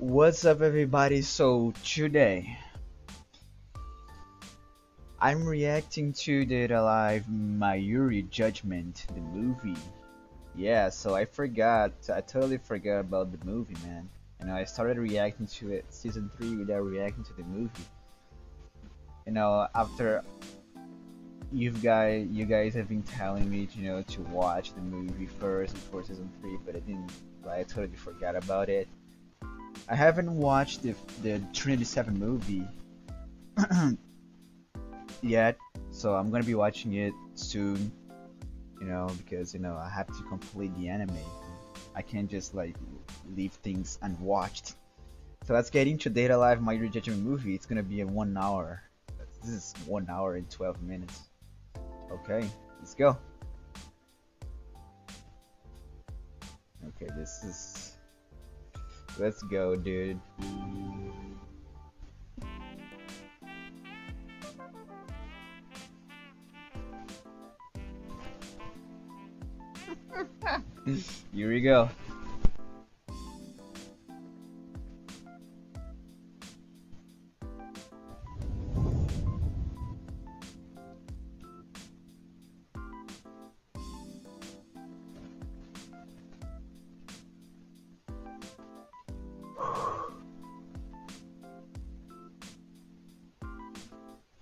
What's up, everybody? So today I'm reacting to Date a Live Mayuri Judgment, the movie. Yeah, so I totally forgot about the movie, man. You know, I started reacting to it season 3 without reacting to the movie. You know, after you guys have been telling me, you know, to watch the movie first before season 3, but I totally forgot about it. I haven't watched the Trinity Seven movie yet, so I'm gonna be watching it soon, you know, because, you know, I have to complete the anime. I can't just like leave things unwatched. So let's get into Date a Live Mayuri Judgment movie. It's gonna be a 1 hour. This is 1 hour and 12 minutes. Okay, let's go. Okay, this is. Let's go, dude. Here we go.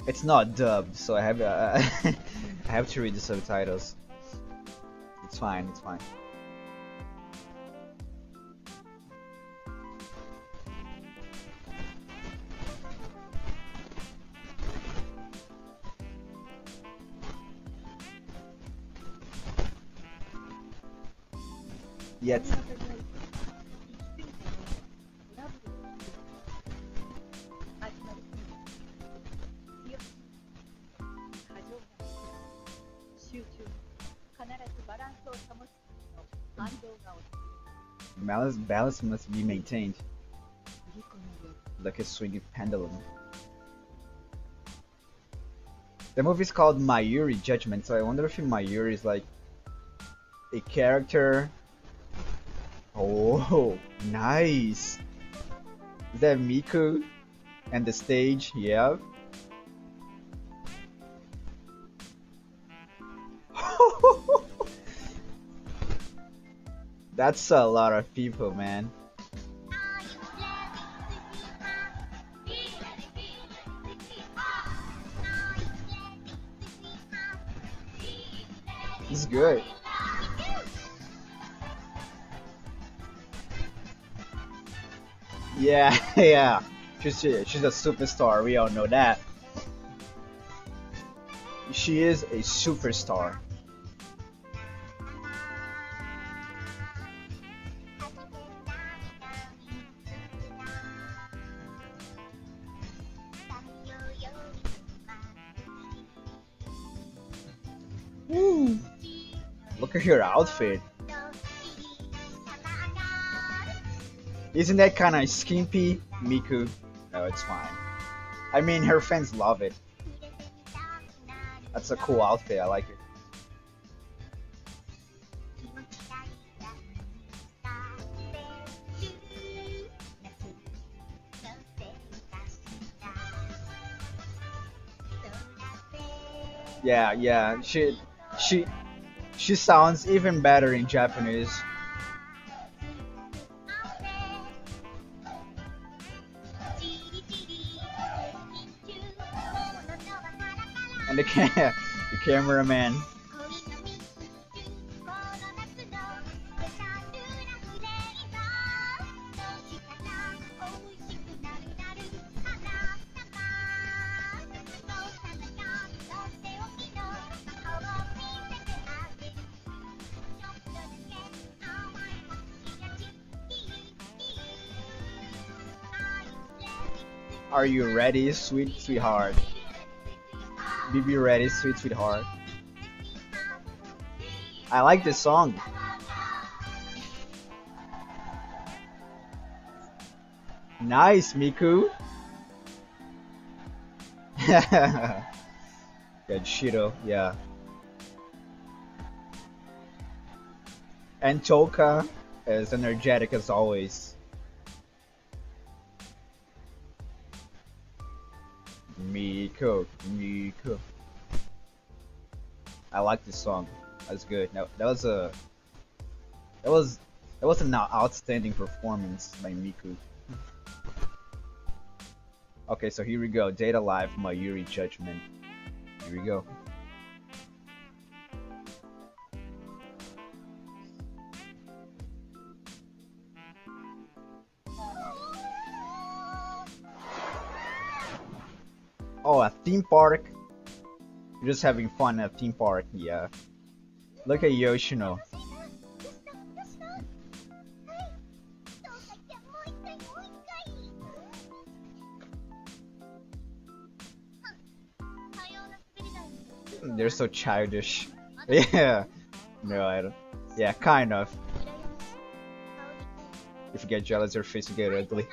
It's not dubbed, so I have I have to read the subtitles. It's fine. It's fine. Yet. Balance must be maintained, like a swinging pendulum. The movie is called Mayuri Judgment, so I wonder if Mayuri is like a character. Oh, nice! Is that Miku and the stage? Yeah. That's a lot of people, man. It's good. Yeah, yeah. She's a superstar. We all know that. She is a superstar. Look at her outfit. Isn't that kind of skimpy, Miku? No, it's fine. I mean, her fans love it. That's a cool outfit. I like it. Yeah, yeah. She sounds even better in Japanese. And the cameraman. Are you ready, sweet sweetheart? Be ready, sweet sweetheart. I like this song. Nice, Miku. Yeah, Shido, yeah. And Tohka is energetic as always. Nico. I like this song. That's good. Now that was an outstanding performance by Miku. Okay, so here we go. Date a Live, Mayuri Judgment. Here we go. Oh, a theme park? You're just having fun at a theme park, yeah. Look at Yoshino. They're so childish. Yeah. No, I don't. Yeah, kind of. If you get jealous, your face will get ugly.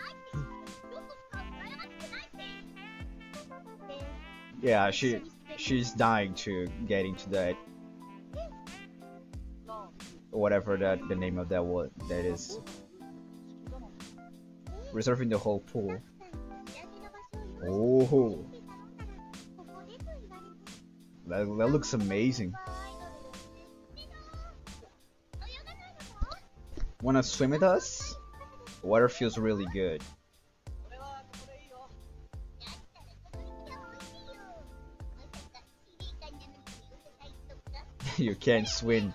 Yeah, she's dying to get into that. Whatever that the name of that was, that is. Reserving the whole pool. Oh. That looks amazing. Wanna swim with us? The water feels really good. You can't swim.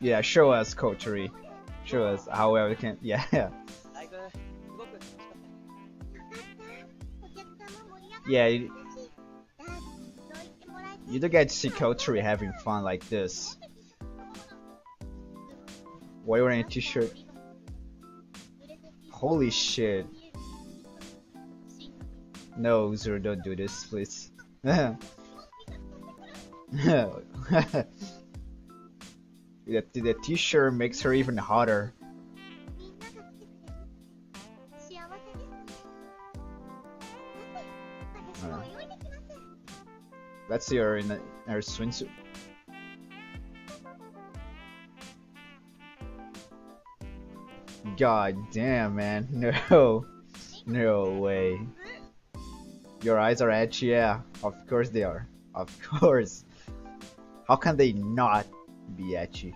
Yeah, show us, Kotori. Show us however we can. Yeah. Yeah, you don't get to see Kotori having fun like this. Why wearing a t-shirt? Holy shit. No, Zero, don't do this, please. The t-shirt makes her even hotter. Let's see her in her swimsuit. God damn, man. No way. Your eyes are itchy, yeah. Of course they are. Of course. How can they not be itchy?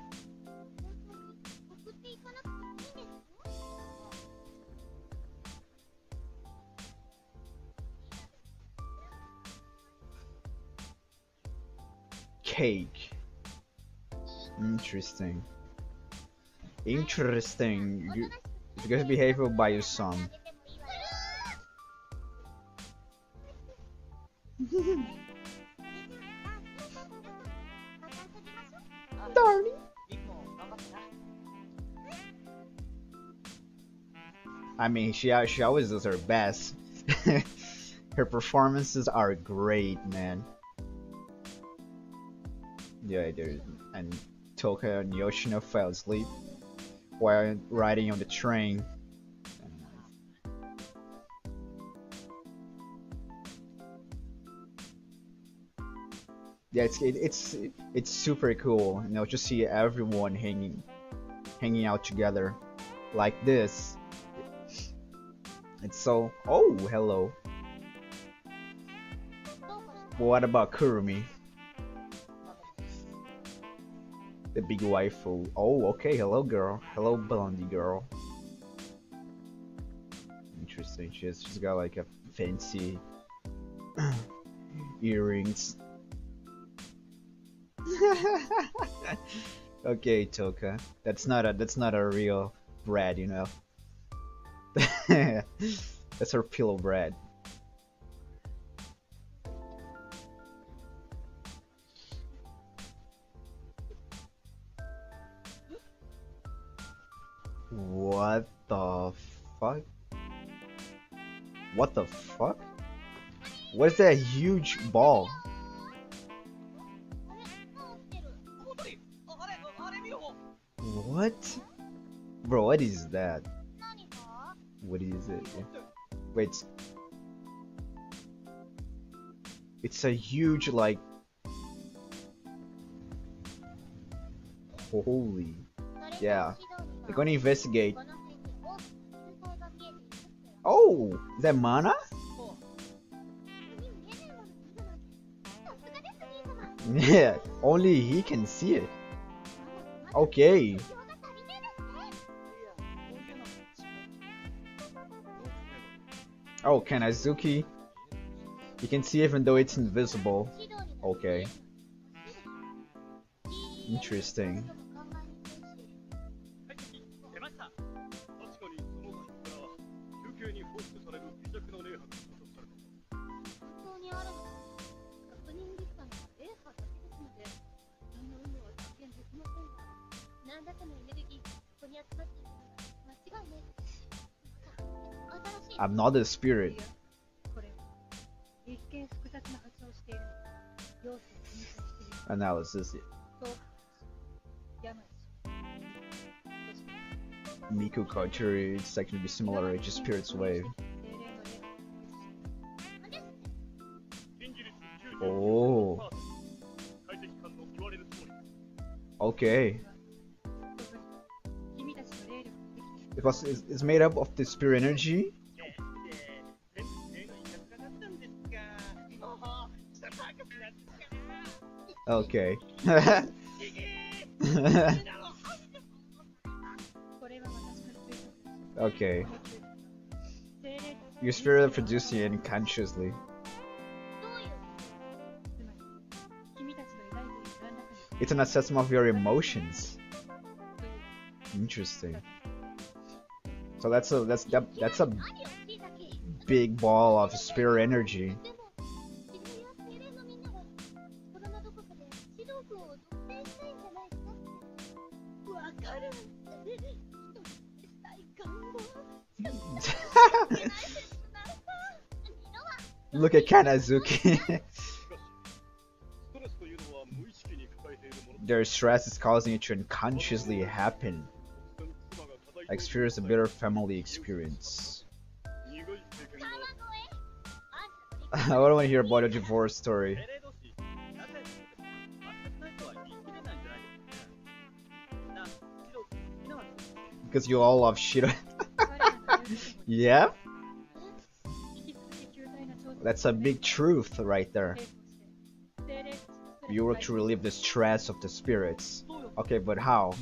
Cake. Interesting. Interesting. You guys behave, will buy you some. Darling. I mean, she always does her best. Her performances are great, man. Yeah, and Tohka and Yoshino fell asleep while riding on the train. Yeah, it's super cool, you know, just see everyone hanging out together like this. It's so... Oh, hello. What about Kurumi? The big waifu. Oh, okay, hello girl. Hello blondie girl. Interesting, she's got like a fancy earrings. Okay, Tohka. That's not a real bread, you know. That's her pillow bread. What the fuck? What the fuck? What is that huge ball? What? Bro, what is that? What is it? Wait. It's a huge, like... Holy. Yeah. They're gonna investigate. Oh, is that mana? Yeah, only he can see it. Okay. Oh, Kanazuki. You can see even though it's invisible. Okay. Interesting. I'm not a spirit. Analysis. Miku culture is actually be similar to Spirit's Wave. Oh. Okay. Because it's made up of the spirit energy. Okay. Okay. Your spirit is producing it unconsciously. It's an assessment of your emotions. Interesting. So that's a big ball of spirit energy. Look at Kanazuki. Their stress is causing it to unconsciously happen. Experience a better family experience. I don't want to hear about a divorce story. Because you all love Shido. Yeah? That's a big truth right there. You work to relieve the stress of the spirits. Okay, but how?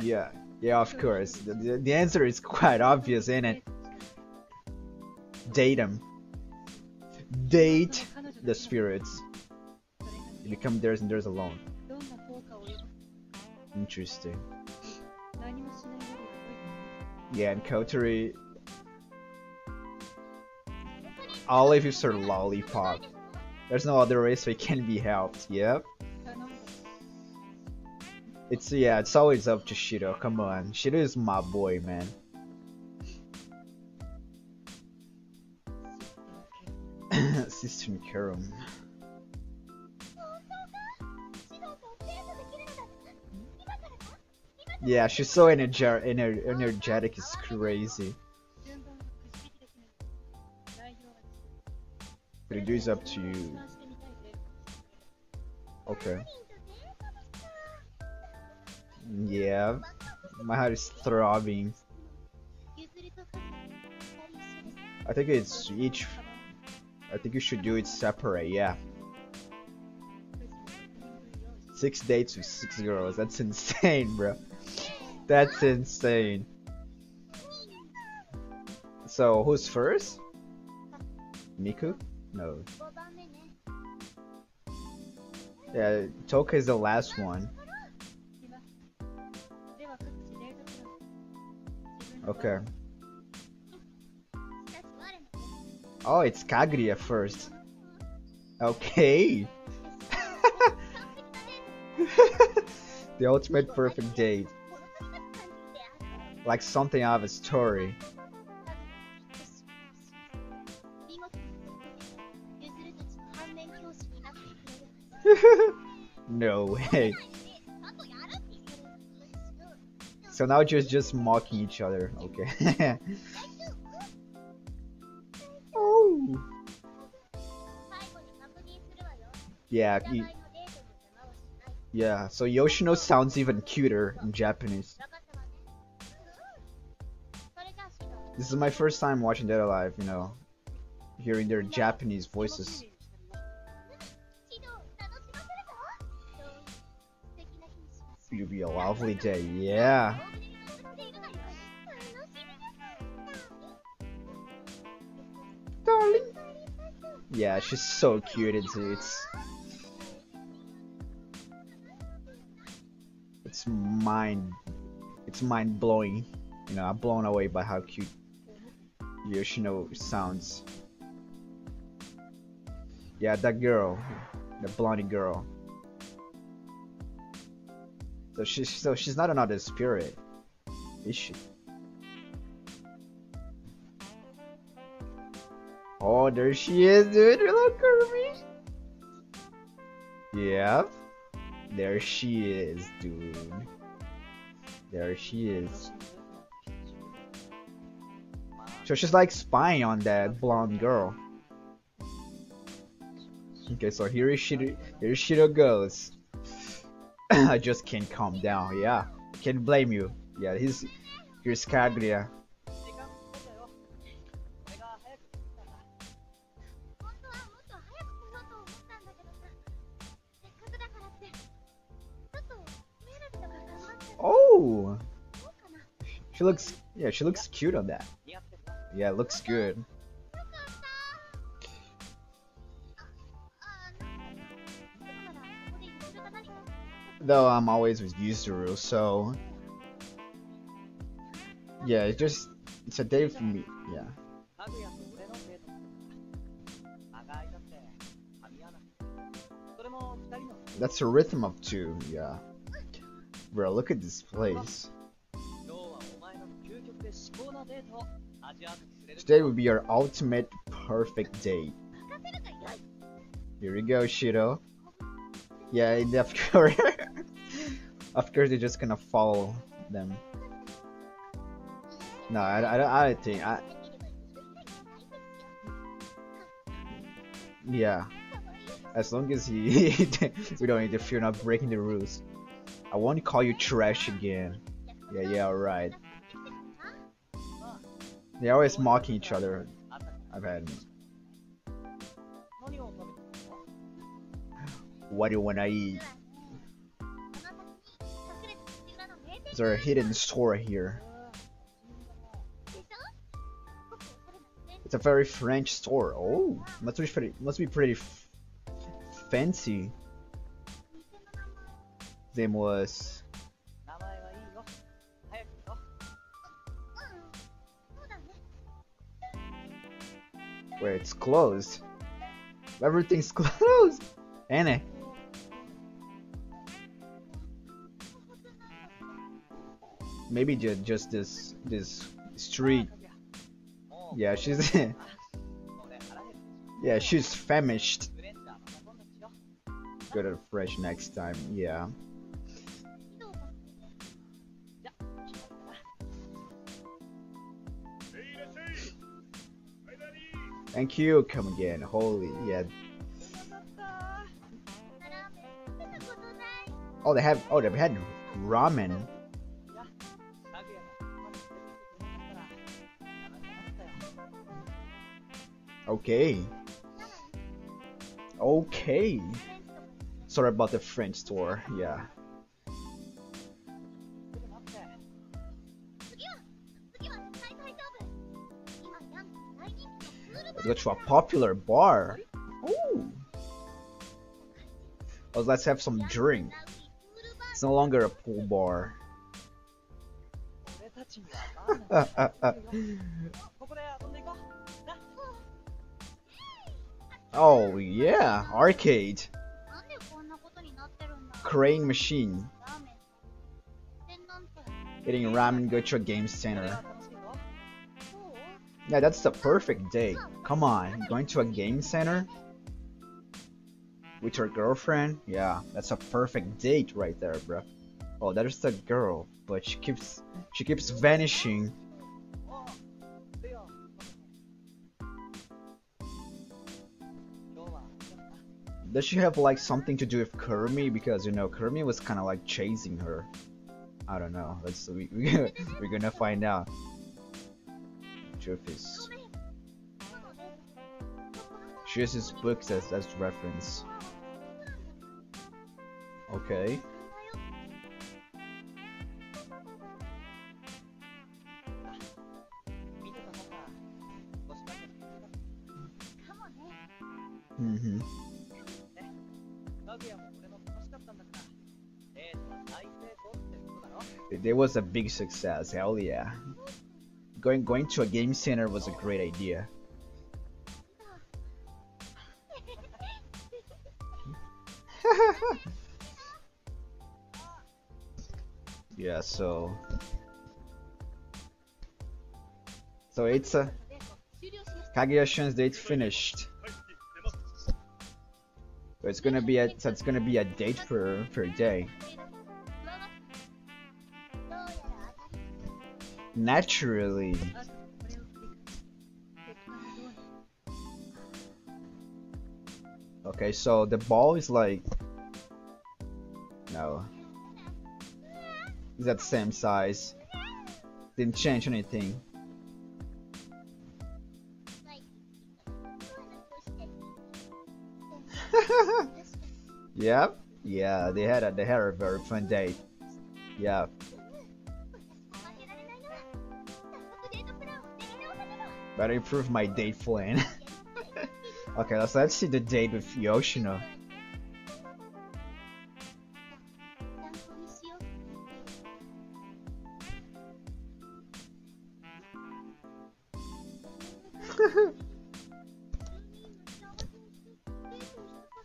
Yeah, yeah, of course. The answer is quite obvious, isn't it? Date them. Date the spirits. You become theirs and theirs alone. Interesting. Yeah, and Kotori. Olive is her lollipop. There's no other way, so it can't be helped. Yep. It's always up to Shido. Come on, Shido is my boy, man. Sister Kurum. Yeah, she's so energetic. It's crazy. But it is up to you. Okay. Yeah, my heart is throbbing. I think it's each. I think you should do it separate. Yeah. 6 dates with 6 girls. That's insane, bro. That's insane. So who's first? Miku? No. Yeah, Tohka is the last one. Okay. Oh, it's Kagria first. Okay. The ultimate perfect date. Like something out of a story. No way. So now just mocking each other. Okay. Oh. Yeah. Yeah. So Yoshino sounds even cuter in Japanese. This is my first time watching Date a Live, you know, hearing their Japanese voices. It'll be a lovely day, yeah. Darling. Yeah, she's so cute, it's mind blowing. You know, I'm blown away by how cute Yoshino sounds. Yeah, that girl, the blondie girl. So she's not another spirit, is she? Oh, there she is, dude. Hello, Kurumi. Yep, there she is, dude. There she is. So she's like spying on that blonde girl. Okay, so here Shido goes. I just can't calm down. Yeah, can't blame you. Yeah, here's Kagria. Oh, she looks cute on that. Yeah, it looks good. Though I'm always with Yuzuru, so yeah, it's a day for me. Yeah. That's a rhythm of two. Yeah. Bro, look at this place. Today will be our ultimate perfect date. Here we go, Shido. Yeah, in the after. Of course, they're just gonna follow them. No, I don't think. Yeah, as long as we don't interfere, not breaking the rules. I won't call you trash again. Yeah, yeah, alright. They're always mocking each other. I've had. What do you wanna eat? Is there a hidden store here? It's a very French store. Oh, must be pretty fancy. Them was. Wait, it's closed. Everything's closed. Anne. Maybe just this street. Yeah, she's yeah, she's famished. Go to fresh next time. Yeah. Thank you. Come again. Holy yeah. Oh, they had ramen. Okay. Okay. Sorry about the French store. Yeah. Let's go to a popular bar. Ooh. Oh, let's have some drink. It's no longer a pool bar. Oh yeah, arcade. Crane machine. Eating ramen, go to a game center. Yeah, that's the perfect date. Come on, going to a game center with your girlfriend. Yeah, that's a perfect date right there, bro. Oh, there's the girl, but she keeps vanishing. Does she have like something to do with Kurumi? Because you know Kurumi was kind of like chasing her. I don't know. We're gonna find out. trophies. She uses books as reference. Okay. Mm-hmm. It was a big success, hell yeah. Going to a game center was a great idea. Yeah, so it's a Kaguya-shun's date finished. So it's gonna be a date per day. Naturally. Okay, so the ball is like, no, it's that same size. Didn't change anything. Yep. Yeah, they had a very fun date. Yeah. Better improve my date plan. Okay, let's see the date with Yoshino.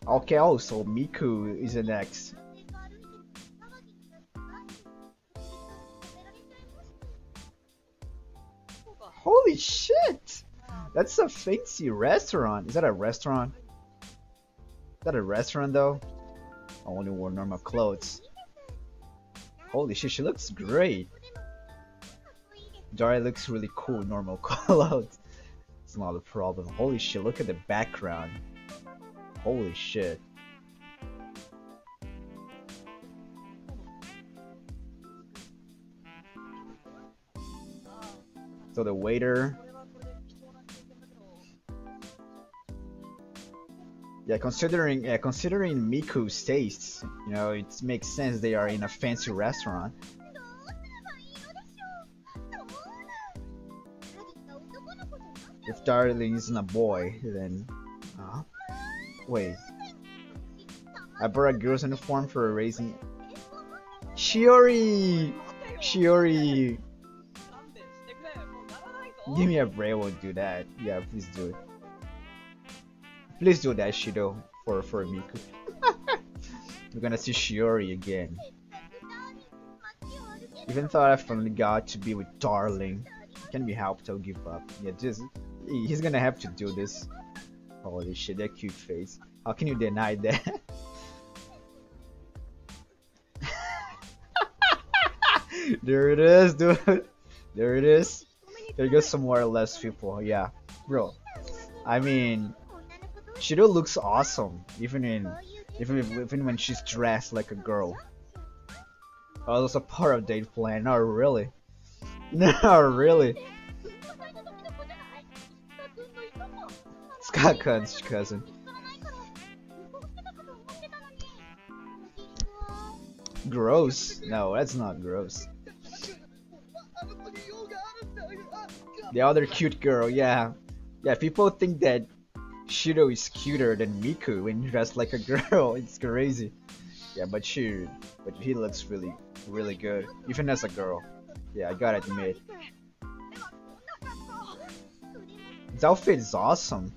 Okay, oh, so Miku is the next. Holy shit! That's a fancy restaurant. Is that a restaurant? Is that a restaurant though? I only wore normal clothes. Holy shit, she looks great. Dari looks really cool, normal clothes. It's not a problem. Holy shit, look at the background. Holy shit. So the waiter. Yeah, considering Miku's tastes, you know, it makes sense they are in a fancy restaurant. If Darling isn't a boy, then wait, I bought a girl's uniform for a reason. Shiori! Give me a break, I won't do that. Yeah, please do it. Please do that, Shido, for Miku. We're gonna see Shiori again. Even though I finally got to be with Darling. Can be helped, I'll give up. Yeah, he's gonna have to do this. Holy shit, that cute face. How can you deny that? There it is, dude. There it is. There goes some more or less people. Yeah, bro. I mean, Shido looks awesome, even when she's dressed like a girl. Oh, that's a part of date plan. Not really. Not really. Skaka's cousin. Gross. No, that's not gross. The other cute girl, yeah. Yeah, people think that Shido is cuter than Miku when dressed like a girl. It's crazy. Yeah, but he looks really, really good. Even as a girl. Yeah, I gotta admit. His outfit is awesome.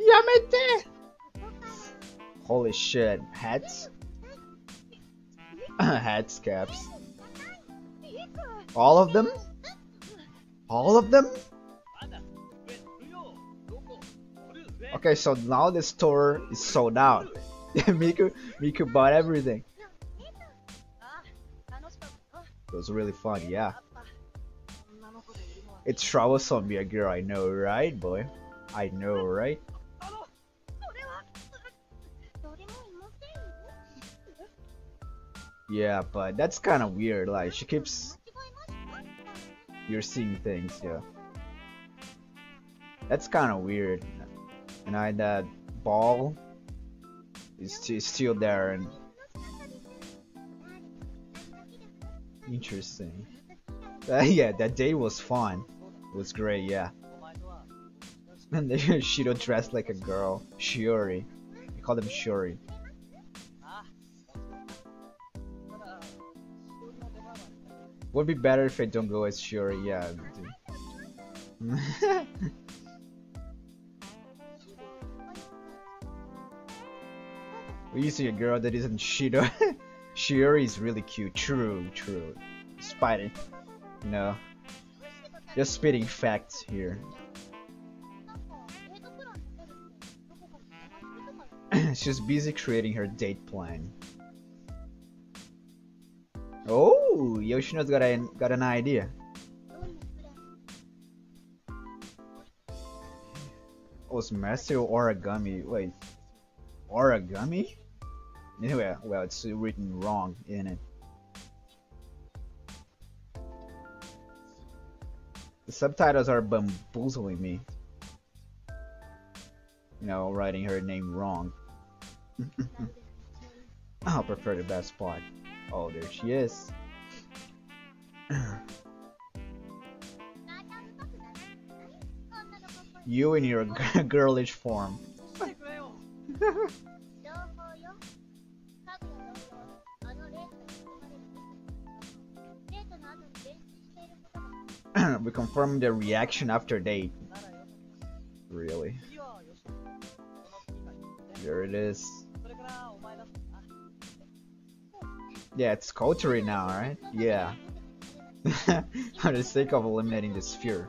Yamete! Holy shit, hats? Hats, caps. All of them? All of them? Okay, so now the store is sold out. Miku bought everything. It was really fun, yeah. It's troublesome to be a girl, I know, right, boy? I know, right? Yeah, but that's kind of weird, like, she keeps... You're seeing things, yeah. That's kind of weird. And I, that ball is still there and... Interesting. Yeah, that day was fun. It was great, yeah. And then Shido dressed like a girl. Shiori. We call them Shiori. Would be better if I don't go as Shiori, yeah. We used to see a girl that isn't Shido. Shiori is really cute. True, true. Despite it. No. Just spitting facts here. She's busy creating her date plan. Oh, Yoshino's got an idea. Oh, master origami. Wait, origami? Anyway, well, it's written wrong, isn't it? The subtitles are bamboozling me. You know, writing her name wrong. I'll prefer the best part. Oh, there she is. You in your girlish form. We confirmed the reaction after date. Really? There it is. Yeah, it's Kotori now, right? Yeah. For the sake of eliminating the sphere.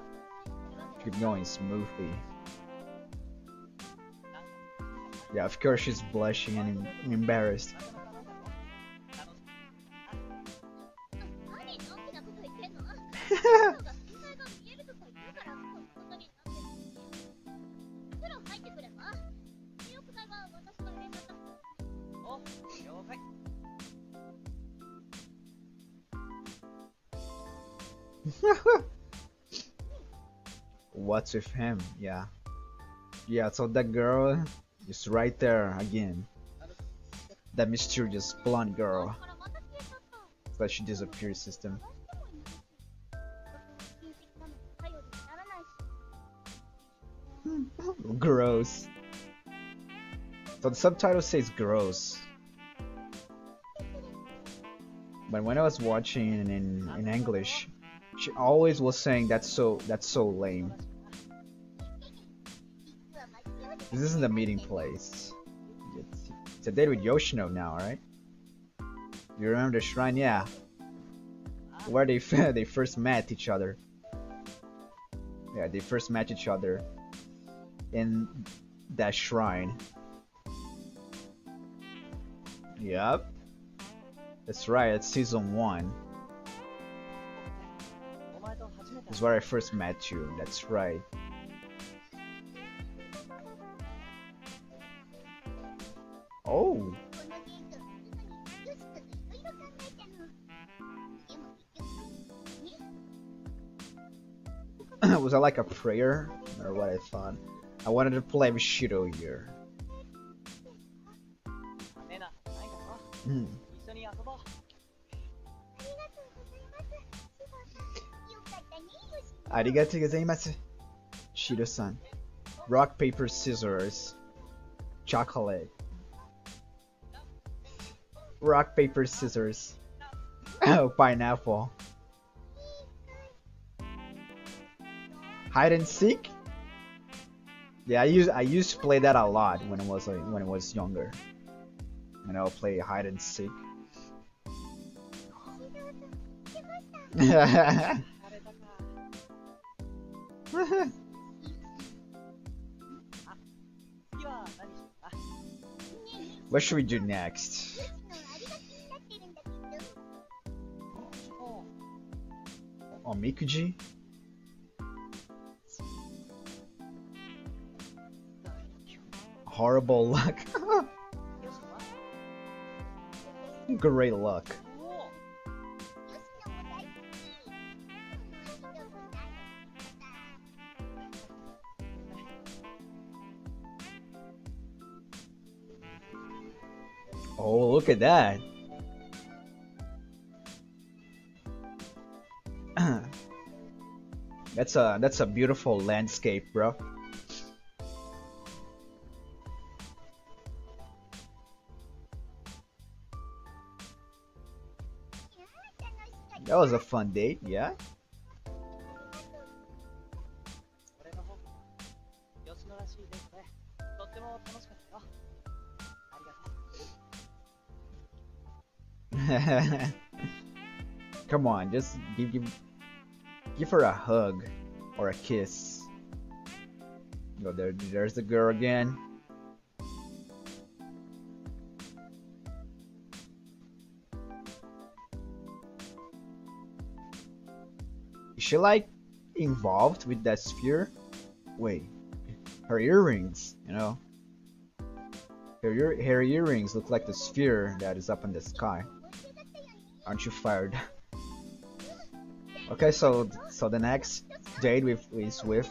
Keep going smoothly. Yeah, of course she's blushing and embarrassed. What's with him? Yeah. Yeah, so that girl is right there again. That mysterious blonde girl. But she disappeared system. Gross. So the subtitle says gross. But when I was watching in English, she always was saying that's so lame. This isn't a meeting place. It's a date with Yoshino now, right? You remember the shrine? Yeah. Where they first met each other. Yeah, they first met each other in that shrine. Yep. That's right, it's season 1. That's where I first met you, that's right. Oh! Was that like a prayer? Or what I thought? I wanted to play with Shido here. Arigatou gozaimasu. Shido-san. Rock, paper, scissors. Chocolate. Rock, paper, scissors. Oh, pineapple. Hide and seek? Yeah, I used to play that a lot when I was younger. And I'll play hide and seek. What should we do next? Omikuji? Horrible luck. Great luck. Oh, look at that. That's a beautiful landscape, bro. That was a fun date, yeah? Come on, just give her a hug or a kiss. Oh, there's the girl again. Is she like involved with that sphere? Wait, her earrings, you know? Her earrings look like the sphere that is up in the sky. Aren't you fired? Okay, so the next date is with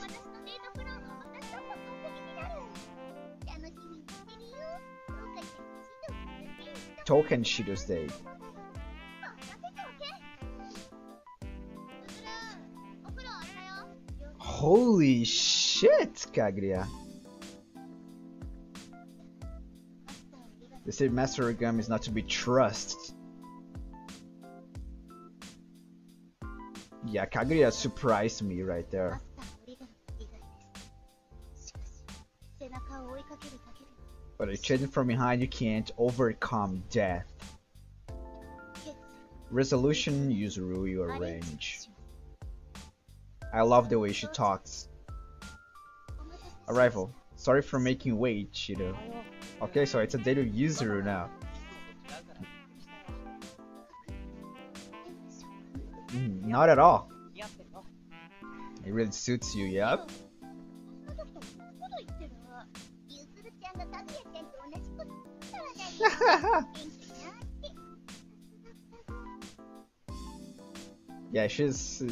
Tohka and Shido's date. Holy shit, Kagria! They say Master Origami is not to be trusted. Yeah, Kagura surprised me right there. But if chasing from behind, you can't overcome death. Resolution, use Ryu or range. I love the way she talks. Arrival. Sorry for making wait, Shido. Okay, so it's a date with Yuzuru now. Not at all. It really suits you, yep. Yeah, she's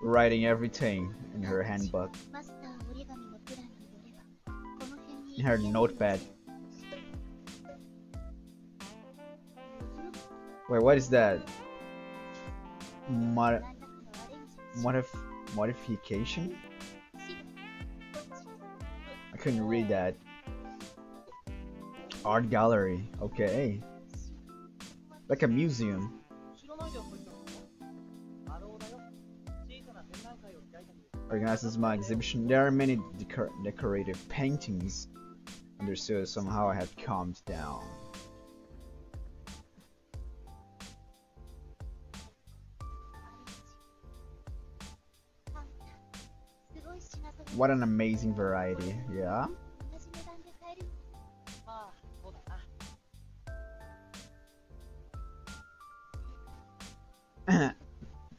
writing everything in her handbook, in her notepad. Wait, what is that? Modification? I couldn't read that. Art gallery, okay. Like a museum. Organizes my exhibition. There are many decorative paintings. Understood, somehow I have calmed down. What an amazing variety, yeah?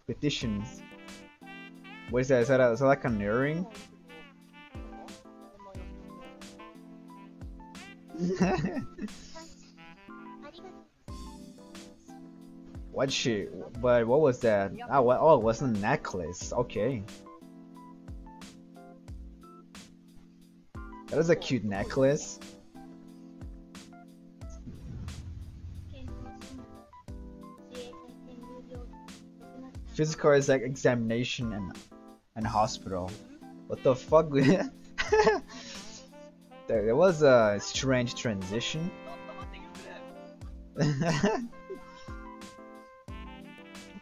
Petitions. What is that? Is that like an earring? What was that? Oh, it was a necklace, okay. That is a cute necklace. Physical is like examination and hospital. What the fuck? There was a strange transition.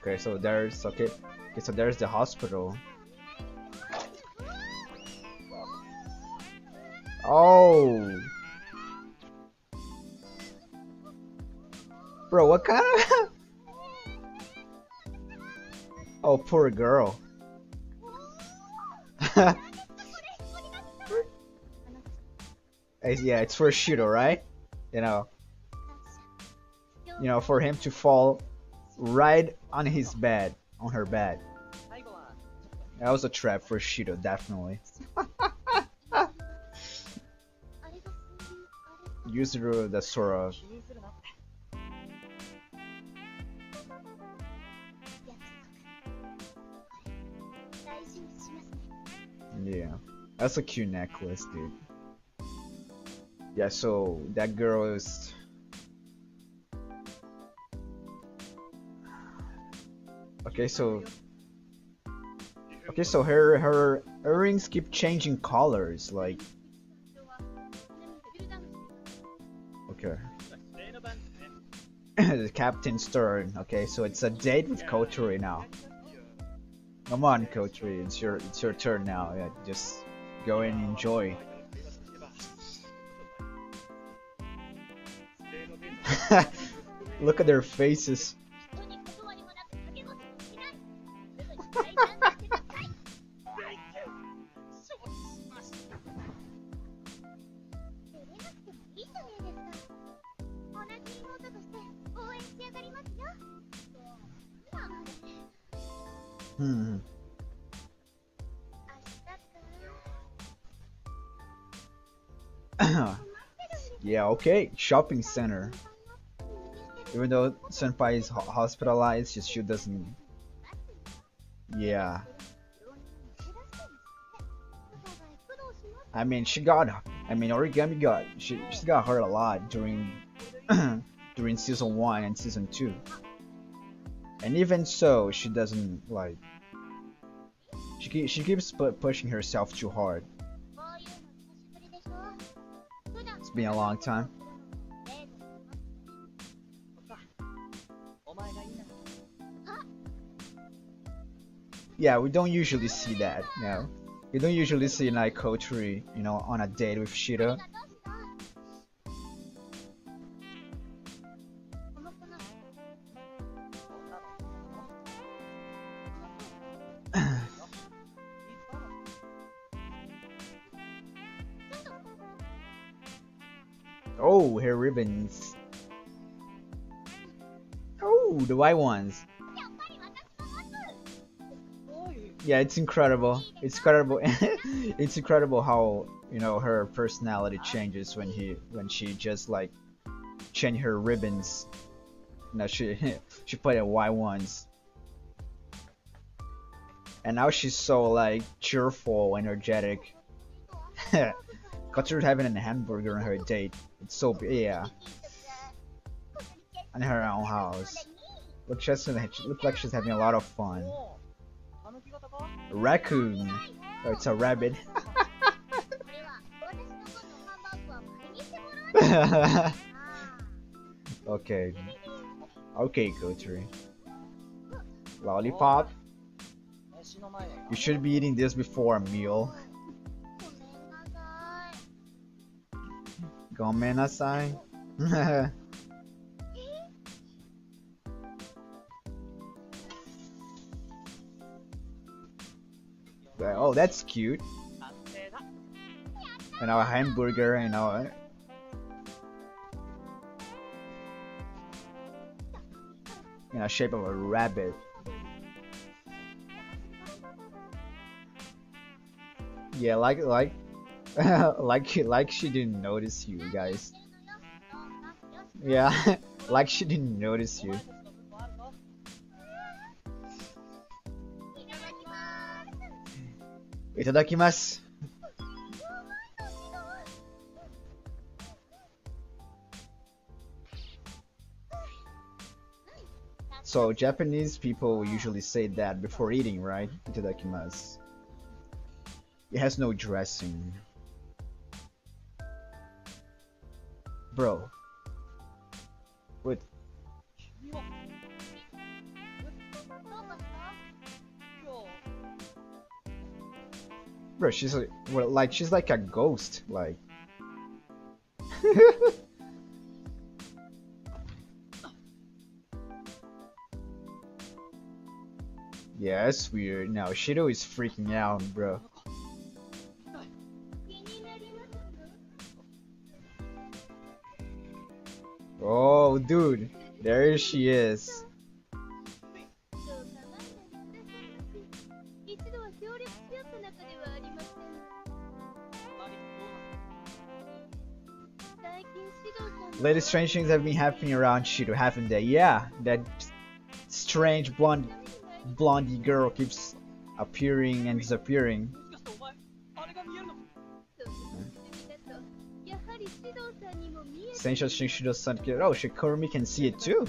Okay, so there's the hospital. Oh, bro, what kind of? Oh, poor girl. Yeah, it's for Shido, right? You know, for him to fall right on his bed, on her bed. That was a trap for Shido, definitely. Yuzuru the Sora. Yeah, that's a cute necklace, dude. Yeah, so that girl is... Okay, so... Okay, so her earrings keep changing colors, like... Okay. The Captain's turn. Okay, so it's a date with Kotori now. Come on, Kotori, it's your turn now. Yeah, just go and enjoy. Look at their faces. Yeah, okay, shopping center. Even though Senpai is hospitalized, she doesn't... Yeah. I mean, Origami got... She got hurt a lot during... during Season 1 and Season 2. And even so, she doesn't, like... She keeps pushing herself too hard. It's been a long time. Yeah, we don't usually see that, no. You don't usually see like Kotori, you know, on a date with Shido. Oh, her ribbons. Oh, the white ones. Yeah, it's incredible. It's incredible. It's incredible how, you know, her personality changes when she just like change her ribbons. No, she put it white ones. And now she's so like cheerful, energetic. Considered having a hamburger on her date. It's so yeah. In her own house. Looks like she's having a lot of fun. Raccoon. Oh, it's a rabbit. Okay. Okay, Kotori. Lollipop. You should be eating this before a meal. Gomenasai. Oh, that's cute. And our hamburger and our... in a shape of a rabbit. Yeah, like she didn't notice you guys. Yeah, like she didn't notice you. Itadakimasu. So Japanese people usually say that before eating, right? Itadakimasu. It has no dressing. Bro. What? Bro, she's like, well, like she's like a ghost, like. Yeah, that's weird. Now Shido is freaking out, bro. Oh, dude, there she is. Lately strange things have been happening around Shido, haven't they? Yeah, that strange blondie girl keeps appearing and disappearing. Essential thing Shido-san. Oh, Kurumi can see it too.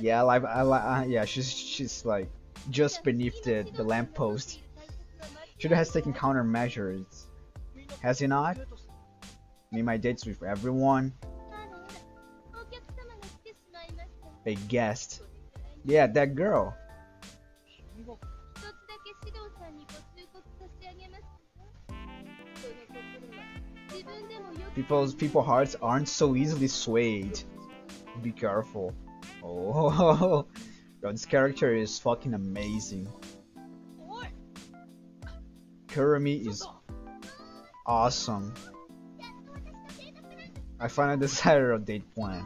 Yeah, like, yeah, she's like just beneath the lamppost. Shido has taken countermeasures, has he not? Me and my dates with everyone. A guest. Yeah, that girl. People's hearts aren't so easily swayed. Be careful. Oh, God, this character is fucking amazing. Kurumi is awesome. I finally decided on a date plan.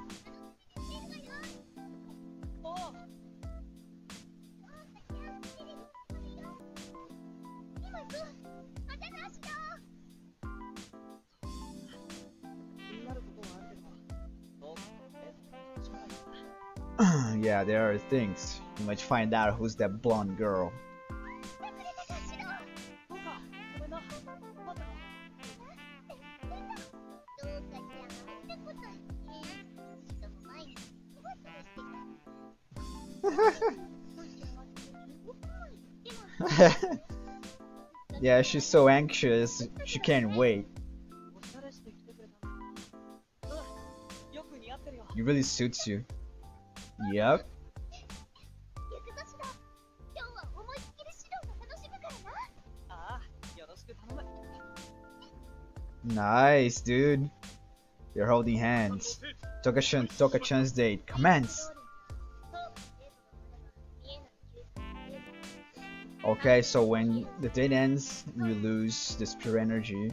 Yeah, there are things. You might find out who's that blonde girl. Yeah, she's so anxious, she can't wait. It really suits you. Yep. Nice, dude. You're holding hands. Tohka-chan's date. Commence! Okay, so when the date ends, you lose this pure energy.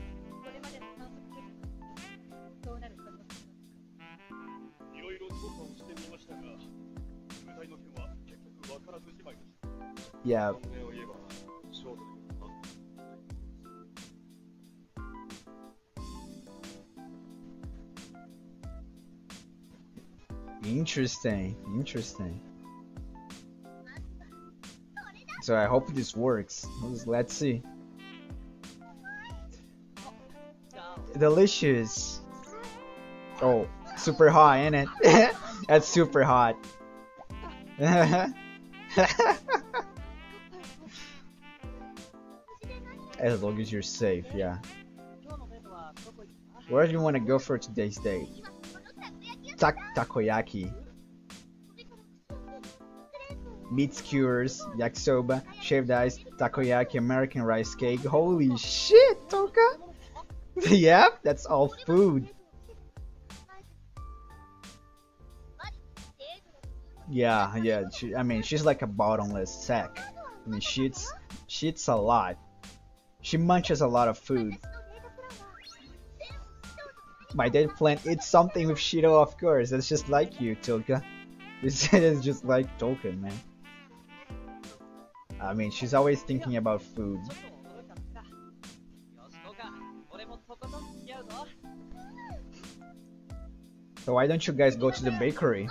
Yeah. Interesting, interesting. So I hope this works. Let's see. Delicious. Oh, super hot, ain't it? That's super hot. As long as you're safe, yeah. Where do you want to go for today's date? Takoyaki. Meat skewers, yakisoba, shaved ice, takoyaki, American rice cake. Holy shit, Tohka! Yep, that's all food. Yeah, yeah. I mean, she's like a bottomless sack. I mean, she eats a lot. She munches a lot of food. My date plan, it's something with Shido, of course. That's just like you, Tohka. This is just like Tohka, man. I mean, she's always thinking about food. So why don't you guys go to the bakery?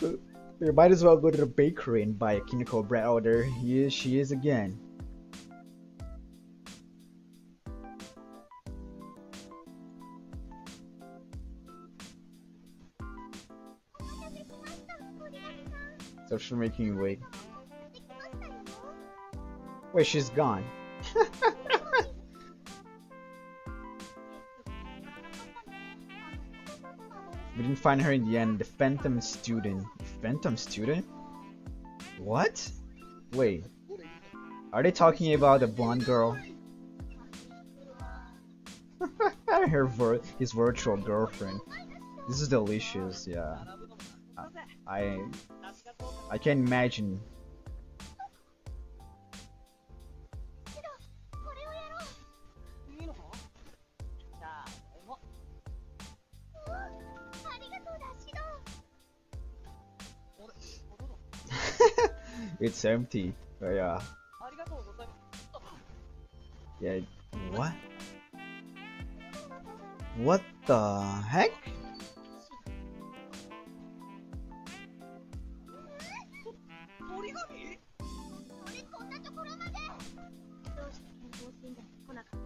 So you might as well go to the bakery and buy a kinoko bread. Oh, there she is again. Stop for making you wait. Wait, she's gone. We didn't find her in the end. The Phantom Student. Phantom Student? What? Wait. Are they talking about the blonde girl? His virtual girlfriend. This is delicious, yeah. I can't imagine. It's empty. Oh, yeah. Yeah. What? What the heck?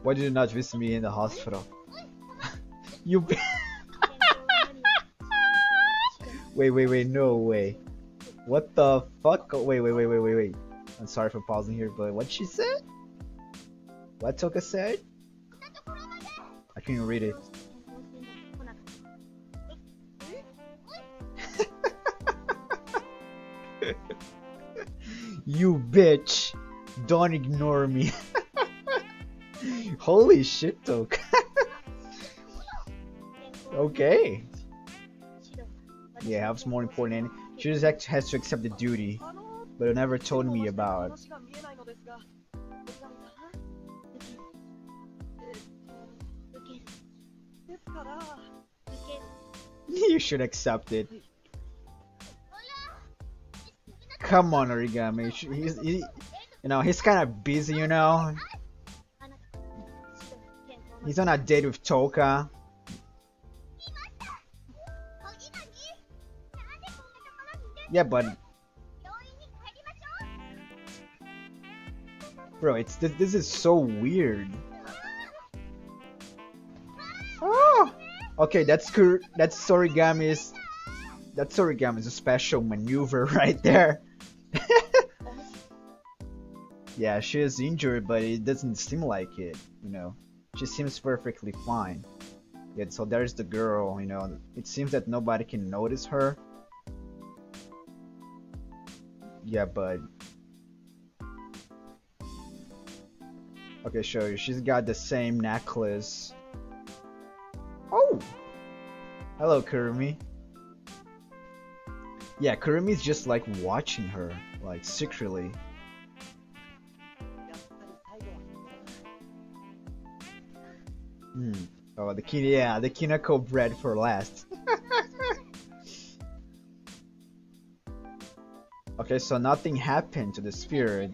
Why did you not visit me in the hospital? You. Wait, no way. What the fuck? Oh, wait. I'm sorry for pausing here, but what she said? What Tohka said? I can't even read it. You bitch! Don't ignore me. Holy shit, Tohka. Okay. Yeah, I was more important. She just has to accept the duty, but it never told me about. You should accept it. Come on, Origami. He's kind of busy, you know. He's on a date with Tohka. Yeah, but bro, it's this is so weird. Oh, okay, that's Origami's a special maneuver right there. Yeah, she is injured, but it doesn't seem like it. You know, she seems perfectly fine. Yeah, so there's the girl. You know, it seems that nobody can notice her. Yeah, but okay, show you. She's got the same necklace. Oh, hello, Kurumi. Yeah, Kurumi's just like watching her, like secretly. Hmm. Oh, the Kinako bread for last. Okay, so nothing happened to the spirit.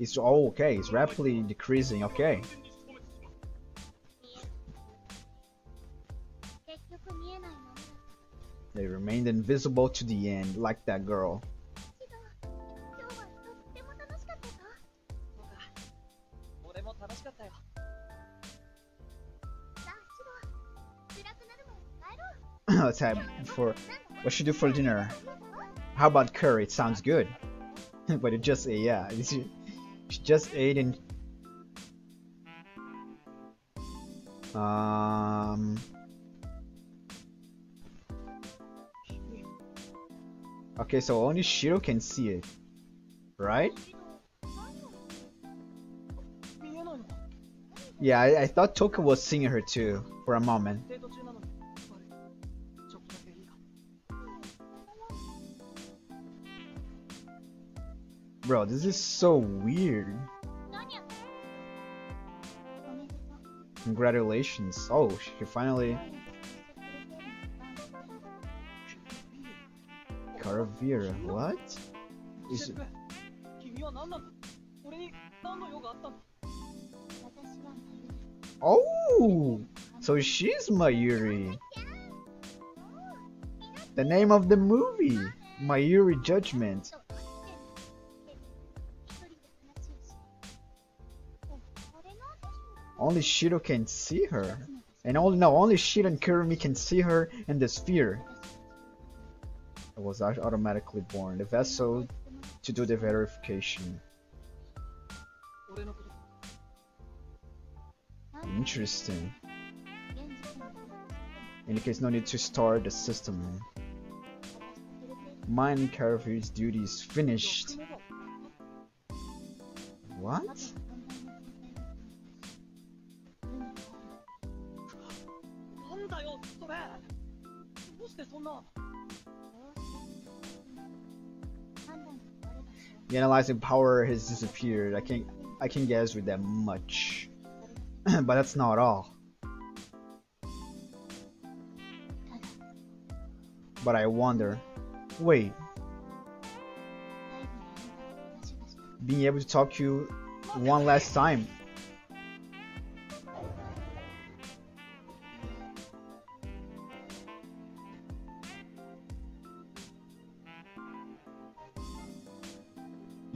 It's all okay, it's rapidly decreasing, okay. They remained invisible to the end, like that girl. Time for what should do for dinner? How about curry? It sounds good. But it just ate, yeah. She just ate and... Okay, so only Shido can see it. Right? Yeah, I thought Tohka was seeing her too, for a moment. Bro, this is so weird. Congratulations. Oh, she finally... Caravira, what? Is it... Oh! So she's Mayuri. The name of the movie! Mayuri Judgment. Only Shido can see her, and only Shido and Kurumi can see her in the sphere. I was automatically born. The vessel to do the verification. Interesting. In the case, no need to start the system. Mine Cataphir's duty is finished. What? The analyzing power has disappeared. I can guess with that much. But that's not all. But I wonder. Wait. Being able to talk to you one last time.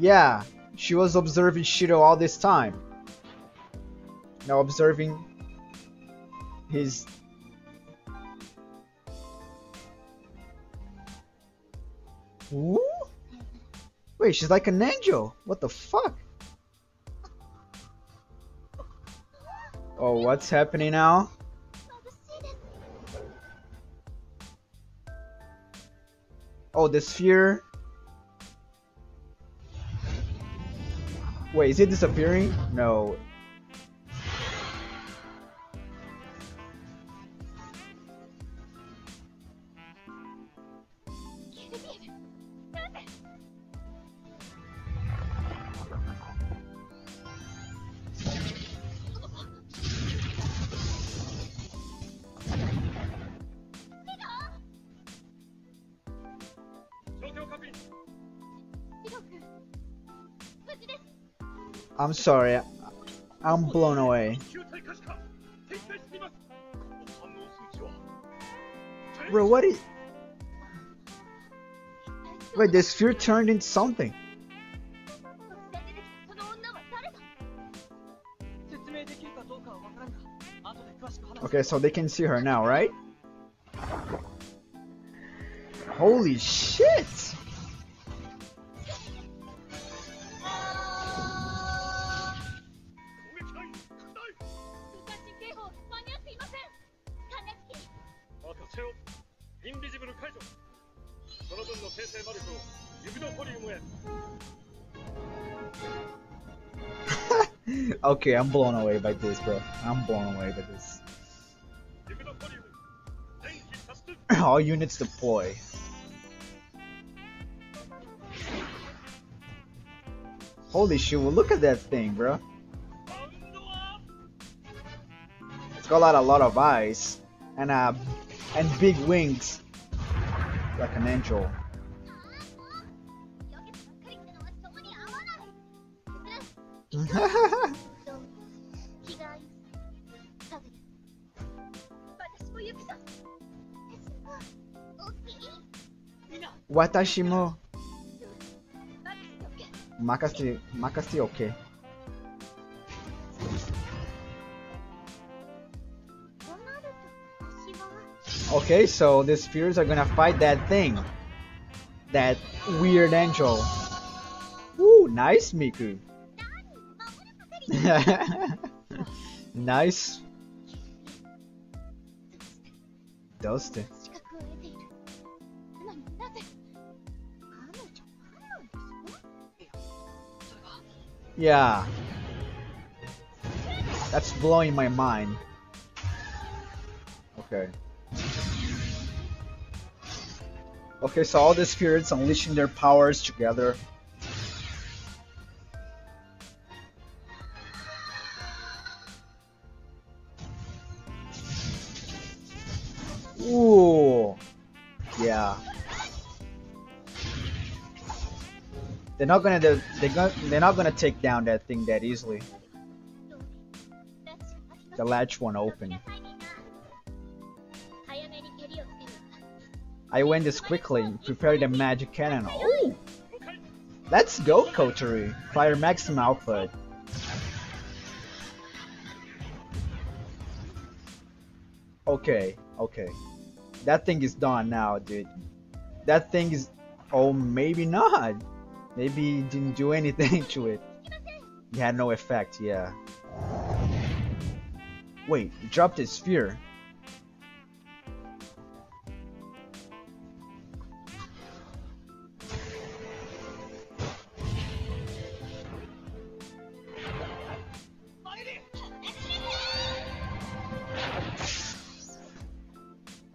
Yeah, she was observing Shido all this time. Now observing his... Ooh? Wait, she's like an angel. What the fuck? Oh, what's happening now? Oh, the sphere. Wait, is it disappearing? No. I'm sorry, I'm blown away. Bro, what is... Wait, the sphere turned into something. Okay, so they can see her now, right? Holy shit! Okay, I'm blown away by this, bro. I'm blown away by this. All units deploy. Holy shit, well, look at that thing, bro. It's got a lot of eyes and big wings. Like an angel. Watashi mo makase okay. Okay, so the spheres are gonna fight that thing. That weird angel. Ooh, nice, Miku. Nice. Dusty. Yeah. That's blowing my mind. Okay. Okay, so all the spirits unleashing their powers together. Ooh. Yeah. They're not gonna take down that thing that easily. The latch won't open. I went this quickly, prepared a magic cannon. Oh! Let's go, Kotori! Fire maximum output. Okay, okay. That thing is done now, dude. That thing is... Oh, maybe not. Maybe it didn't do anything to it. It had no effect, yeah. Wait, it dropped its sphere.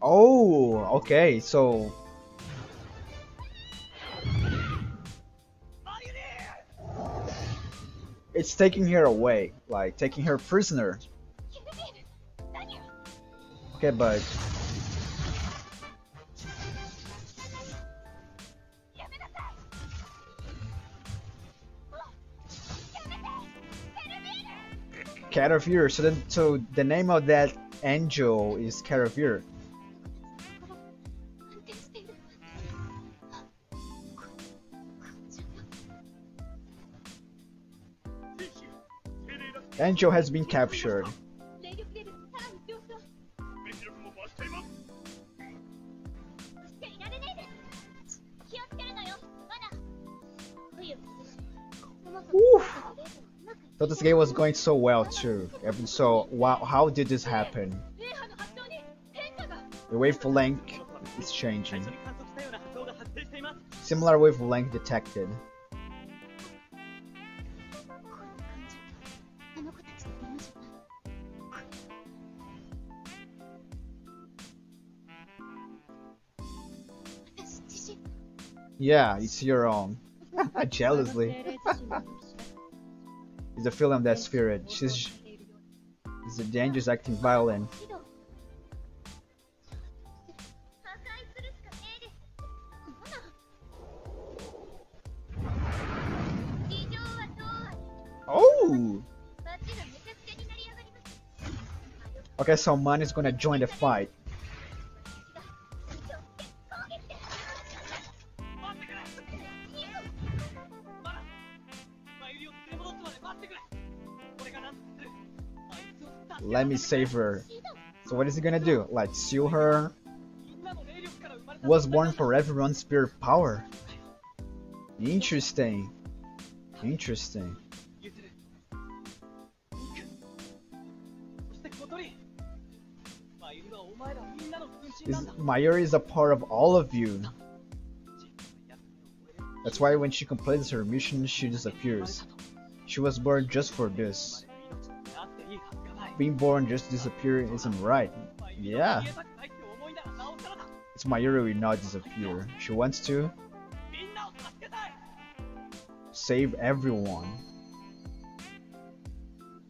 Oh, okay, so... It's taking her away, like taking her prisoner. Okay, but... Cataphir, so the name of that angel is Cataphir. Anjo has been captured. Oof. Thought this game was going so well too. So wow, how did this happen? The wavelength is changing. Similar wavelength detected. Yeah, it's your own. Jealously. It's a feeling of that spirit. She's a dangerous, acting violent. Oh! Okay, so Man is gonna join the fight. Let me save her. So what is he gonna do? Like seal her? Was born for everyone's spirit power. Interesting. Interesting. Mayuri is a part of all of you. That's why when she completes her mission, she disappears. She was born just for this. Being born just disappearing isn't right. Yeah. It's Mayuri will not disappear. She wants to save everyone.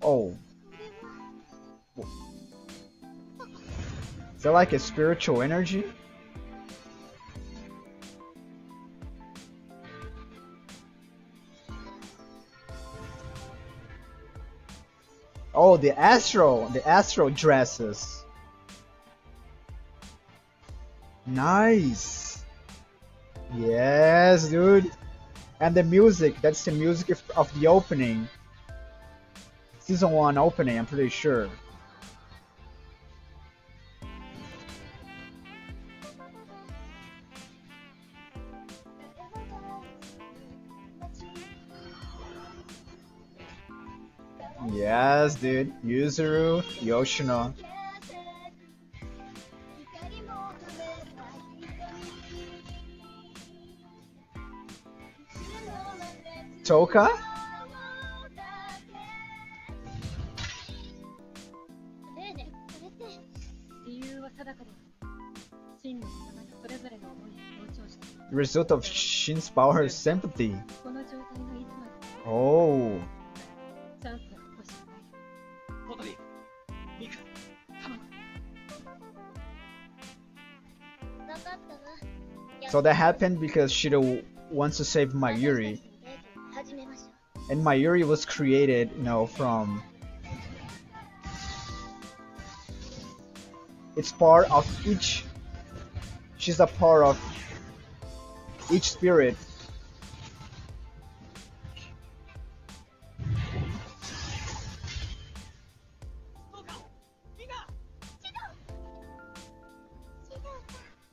Oh. Is that like a spiritual energy? Oh, the astral dresses. Nice. Yes, dude. And the music, that's the music of the opening. Season 1 opening, I'm pretty sure. Yes, dude. Yuzuru, Yoshino. Tohka? The result of Shin's power is sympathy. Oh. So that happened because Shido wants to save Mayuri, and Mayuri was created, you know, from... It's part of each... She's a part of each spirit.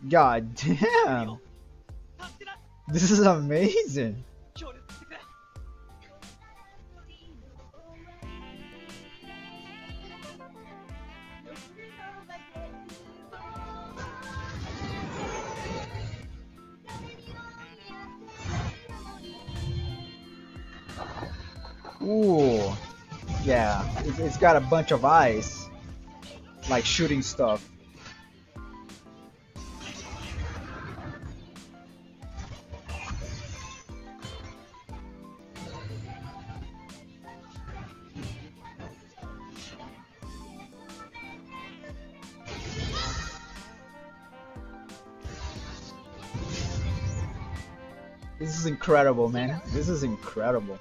God damn! This is amazing! Ooh! Yeah, it's got a bunch of eyes. Like shooting stuff. This is incredible, man. This is incredible.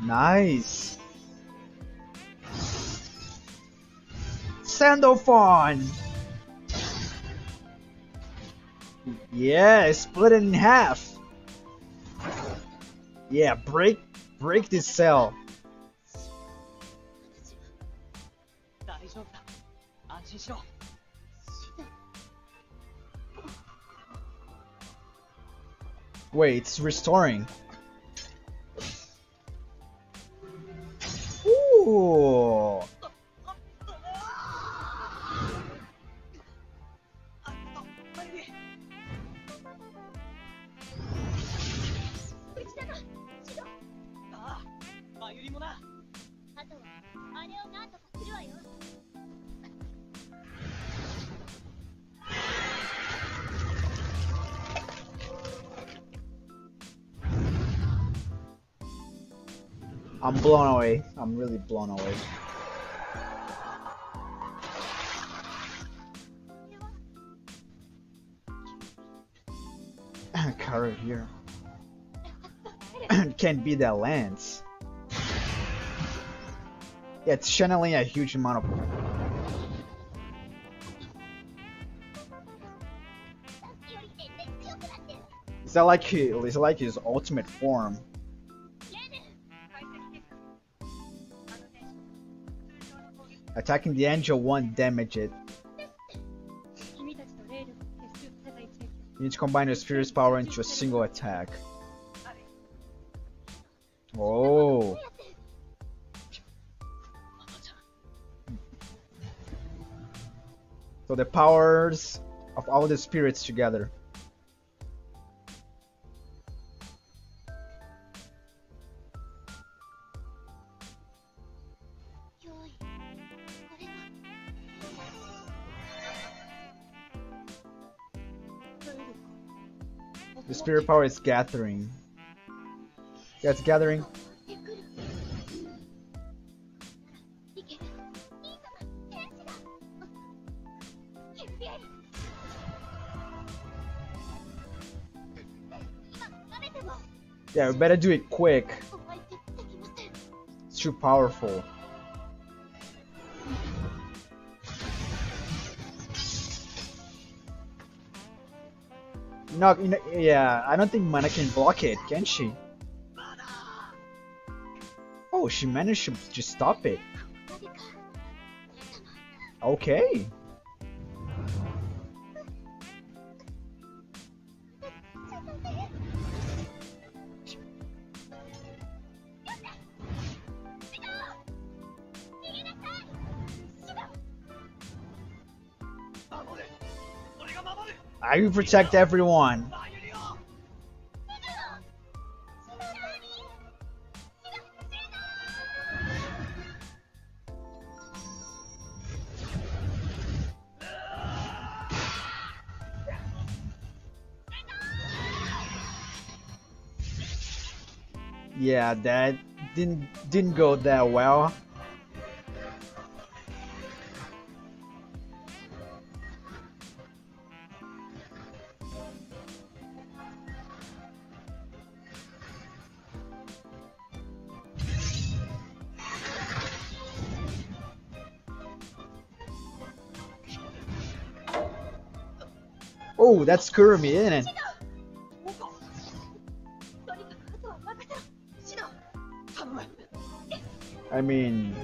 Nice. Sandalphon! Yeah, split it in half. Yeah, break this cell. Wait, it's restoring. Ooh. I'm blown away. I'm really blown away. Carrot here. Can't be that lance. Yeah, it's channeling a huge amount of. Is that like his ultimate form? Attacking the angel won't damage it. You need to combine your spirit's power into a single attack. Oh. So the powers of all the spirits together. The spirit power is gathering. Yeah, it's gathering. Yeah, we better do it quick. It's too powerful. No, you know, yeah, I don't think Mana can block it, can she? Oh, she managed to just stop it. Okay. I will protect everyone. Yeah, that didn't go that well. Oh, that's Kurumi, isn't it? I mean...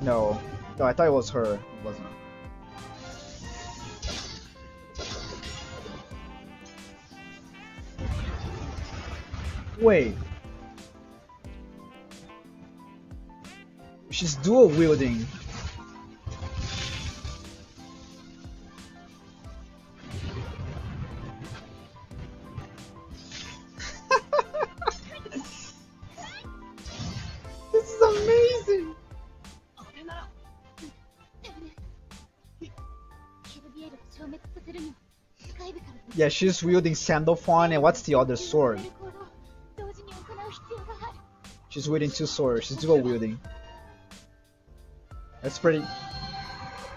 No. No, I thought it was her. It wasn't. Wait. She's dual wielding. Yeah, she's wielding Sandalphon, and what's the other sword? She's wielding two swords. She's dual wielding. That's pretty.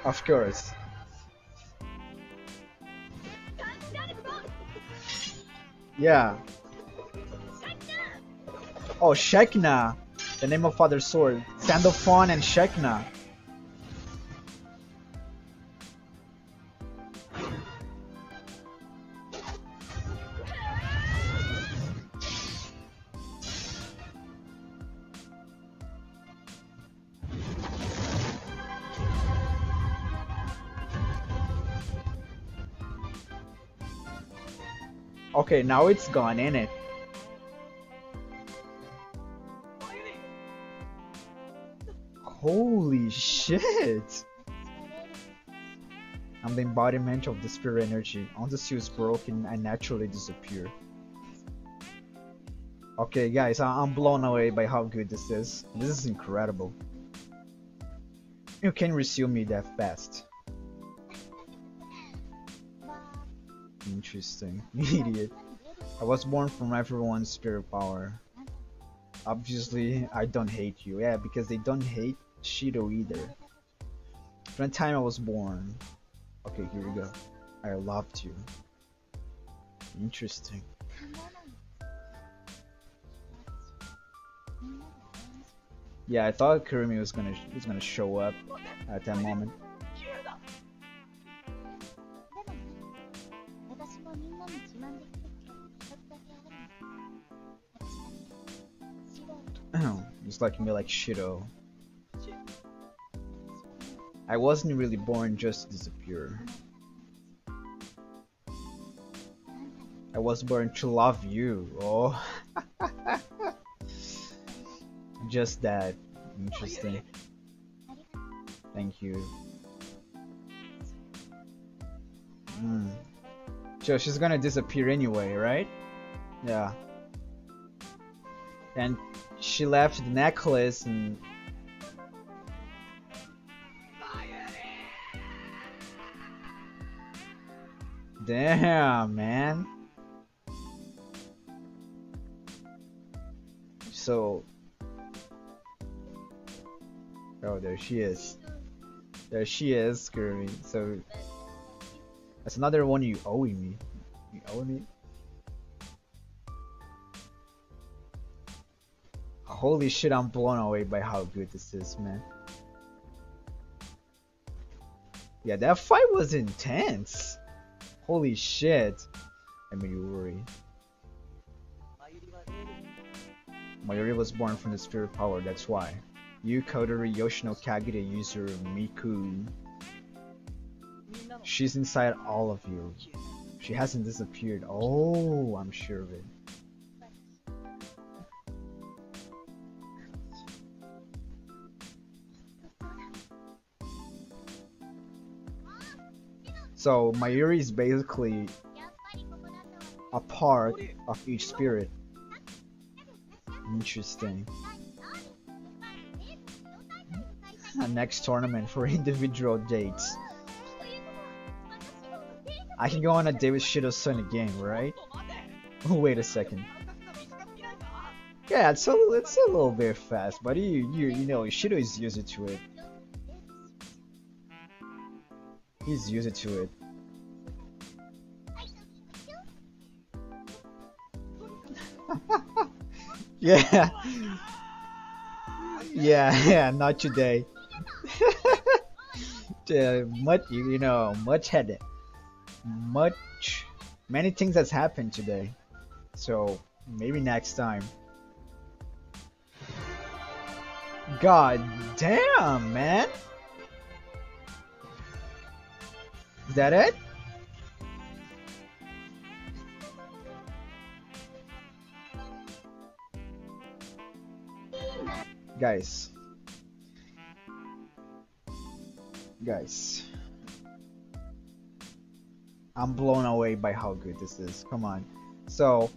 Of course. Yeah. Oh, Shekinah, the name of other sword. Sandalphon and Shekinah. Okay, now it's gone, ain't it? Holy shit! I'm the embodiment of the spirit energy. Once the seal is broken, I naturally disappear. Okay guys, I'm blown away by how good this is. This is incredible. You can reseal me that fast. Interesting. Idiot. I was born from everyone's spirit power. Obviously, I don't hate you. Yeah, because they don't hate Shido either. From the time I was born. Okay, here we go. I loved you. Interesting. Yeah, I thought Kurumi was gonna show up at that moment. Just like me, like Shido. I wasn't really born just to disappear. I was born to love you. Oh, just that. Interesting. Thank you. So she's gonna disappear anyway, right? Yeah. And she left the necklace and. Damn, man. So. Oh, there she is. There she is, Kurumi. So. That's another one you owe me. You owe me? Holy shit, I'm blown away by how good this is, man. Yeah, that fight was intense. Holy shit. I mean, you worry. Mayuri was born from the spirit power, that's why. You, Kodori, Yoshino, Kagura, user Miku. She's inside all of you. She hasn't disappeared. Oh, I'm sure of it. So Mayuri is basically a part of each spirit. Interesting. A next tournament for individual dates. I can go on a date with Shido's son again, right? Wait a second. Yeah, it's a little bit fast, but you know Shido is used to it. He's used to it. Yeah. Yeah, not today. Much, you know, many things has happened today. So, maybe next time. God damn, man. Is that it? Guys, I'm blown away by how good this is. Come on. So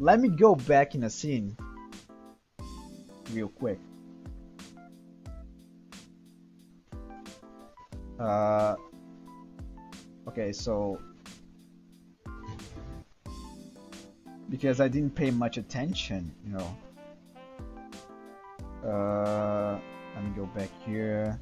let me go back in a scene real quick. Okay, so because I didn't pay much attention, you know. Let me go back here.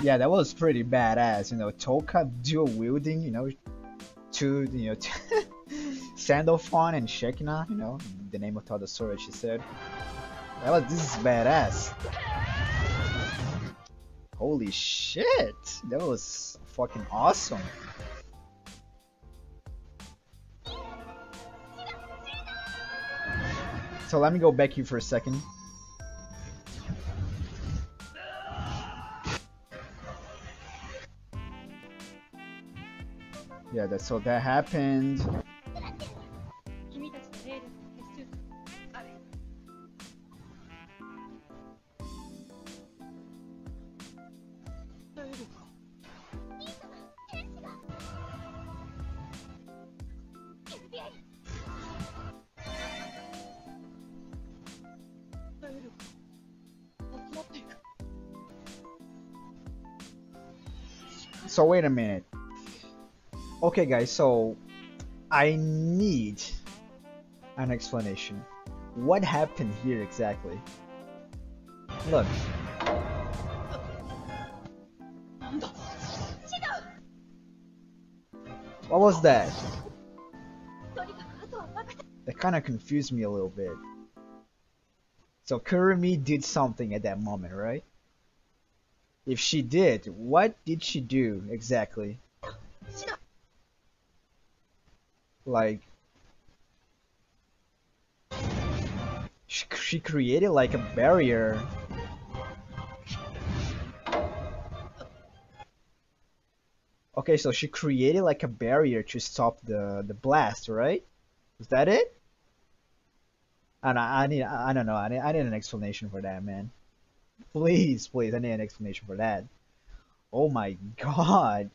Yeah, that was pretty badass, you know, Tohka dual wielding, you know, two, you know, Sandalphon and Shekinah, you know, the name of the sword, she said. This is badass. Holy shit, that was fucking awesome. So let me go back here for a second. Yeah, that's so that happened. So wait a minute. Okay guys, so I need an explanation. What happened here exactly? Look. What was that? That kind of confused me a little bit. So Kurumi did something at that moment, right? If she did, what did she do exactly? Like, she created like a barrier. Okay, so she created like a barrier to stop the blast, right? Is that it? I don't know. I need an explanation for that, man. Please, I need an explanation for that. Oh my god.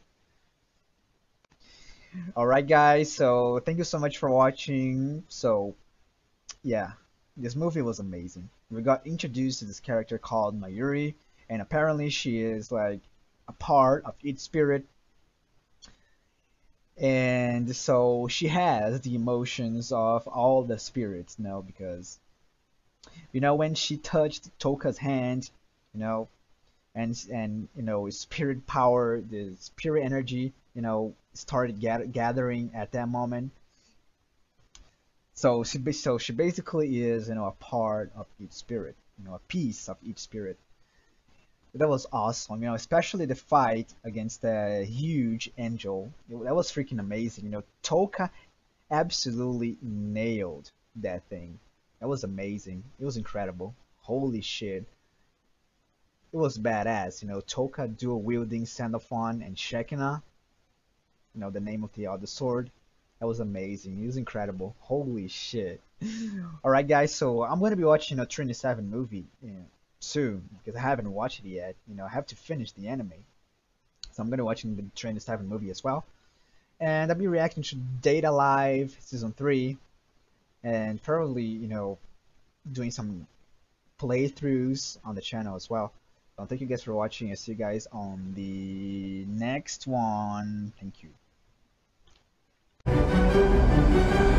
Alright guys, so thank you so much for watching. So yeah, this movie was amazing. We got introduced to this character called Mayuri, and apparently she is like a part of its spirit, and so she has the emotions of all the spirits now, because you know, when she touched Tohka's hand, you know, and you know, spirit power, the spirit energy, you know, started gathering at that moment. So she basically is, you know, a part of each spirit, you know, a piece of each spirit. That was awesome, you know, especially the fight against the huge angel. That was freaking amazing, you know. Tohka absolutely nailed that thing. That was amazing. It was incredible. Holy shit. It was badass, you know. Tohka dual wielding Sandalphon and Shekinah, you know, the name of the other sword. That was amazing. It was incredible. Holy shit. Alright guys, so I'm gonna be watching a Trinity Seven movie, you know, soon, because I haven't watched it yet. You know, I have to finish the anime. So I'm gonna watch the Trinity Seven movie as well. And I'll be reacting to Date a Live Season 3, and probably, you know, doing some playthroughs on the channel as well. So thank you guys for watching. I'll see you guys on the next one. Thank you.